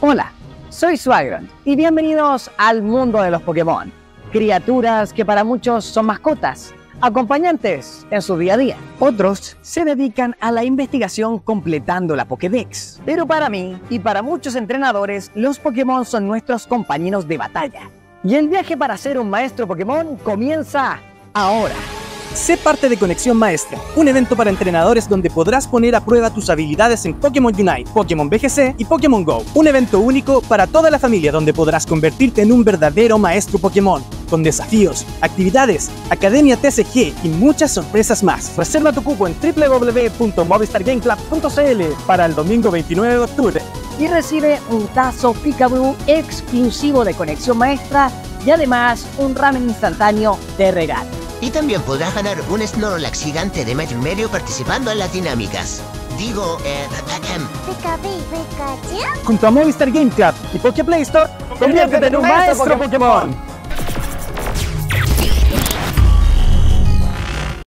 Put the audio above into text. Hola, soy Swagront y bienvenidos al mundo de los Pokémon, criaturas que para muchos son mascotas, acompañantes en su día a día. Otros se dedican a la investigación completando la Pokédex, pero para mí y para muchos entrenadores, los Pokémon son nuestros compañeros de batalla. Y el viaje para ser un maestro Pokémon comienza ahora. Sé parte de Conexión Maestra, un evento para entrenadores donde podrás poner a prueba tus habilidades en Pokémon Unite, Pokémon BGC y Pokémon GO. Un evento único para toda la familia donde podrás convertirte en un verdadero maestro Pokémon, con desafíos, actividades, Academia TCG y muchas sorpresas más. Reserva tu cupo en www.movistargameclub.cl para el domingo 29 de octubre. Y recibe un tazo Pikachu exclusivo de Conexión Maestra y además un ramen instantáneo de regalo. Y también podrás ganar un Snorlax gigante de 1,5 metros participando en las dinámicas. Digo, PKB, Pikachu. Junto a Movistar GameClub y PokéPlay Store, conviértete en un maestro Pokémon.